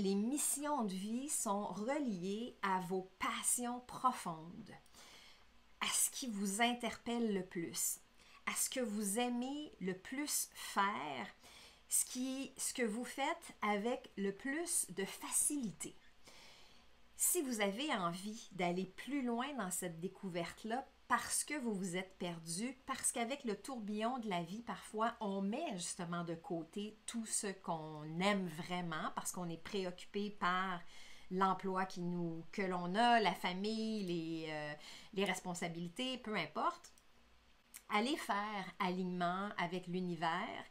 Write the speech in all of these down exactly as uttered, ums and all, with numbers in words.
les missions de vie sont reliées à vos passions profondes, à ce qui vous interpelle le plus, à ce que vous aimez le plus faire, ce, qui, ce que vous faites avec le plus de facilité. Si vous avez envie d'aller plus loin dans cette découverte-là, parce que vous vous êtes perdu, parce qu'avec le tourbillon de la vie, parfois, on met justement de côté tout ce qu'on aime vraiment, parce qu'on est préoccupé par l'emploi qui nous, que l'on a, la famille, les, euh, les responsabilités, peu importe. Allez faire alignement avec l'univers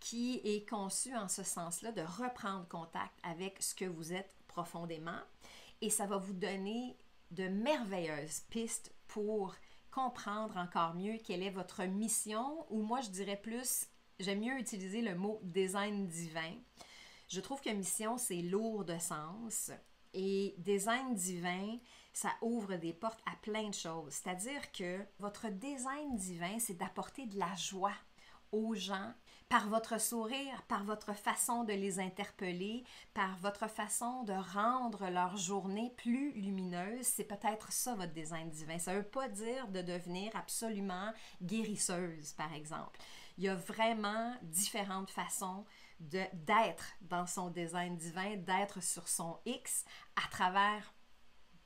qui est conçu en ce sens-là de reprendre contact avec ce que vous êtes profondément. Et ça va vous donner de merveilleuses pistes pour comprendre encore mieux quelle est votre mission, ou moi je dirais plus, j'aime mieux utiliser le mot « design divin ». Je trouve que mission, c'est lourd de sens, et « design divin », ça ouvre des portes à plein de choses. C'est-à-dire que votre design divin, c'est d'apporter de la joie aux gens, par votre sourire, par votre façon de les interpeller, par votre façon de rendre leur journée plus lumineuse. C'est peut-être ça votre design divin. Ça ne veut pas dire de devenir absolument guérisseuse, par exemple. Il y a vraiment différentes façons d'être dans son design divin, d'être sur son X à travers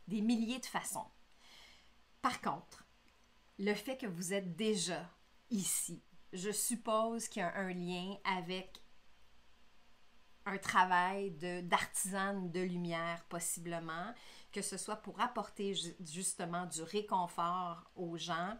des milliers de façons. Par contre, le fait que vous êtes déjà ici, je suppose qu'il y a un lien avec un travail d'artisane de, de lumière, possiblement, que ce soit pour apporter ju- justement du réconfort aux gens,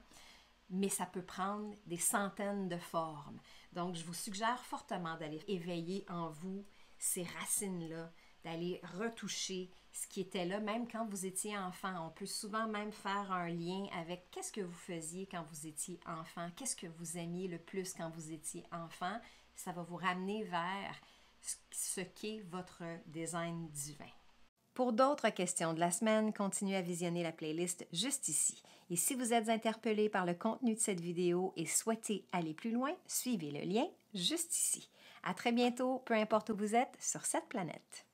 mais ça peut prendre des centaines de formes. Donc, je vous suggère fortement d'aller éveiller en vous ces racines-là, d'aller retoucher ce qui était là, même quand vous étiez enfant. On peut souvent même faire un lien avec qu'est-ce que vous faisiez quand vous étiez enfant, qu'est-ce que vous aimiez le plus quand vous étiez enfant. Ça va vous ramener vers ce qu'est votre design divin. Pour d'autres questions de la semaine, continuez à visionner la playlist juste ici. Et si vous êtes interpellé par le contenu de cette vidéo et souhaitez aller plus loin, suivez le lien juste ici. À très bientôt, peu importe où vous êtes sur cette planète.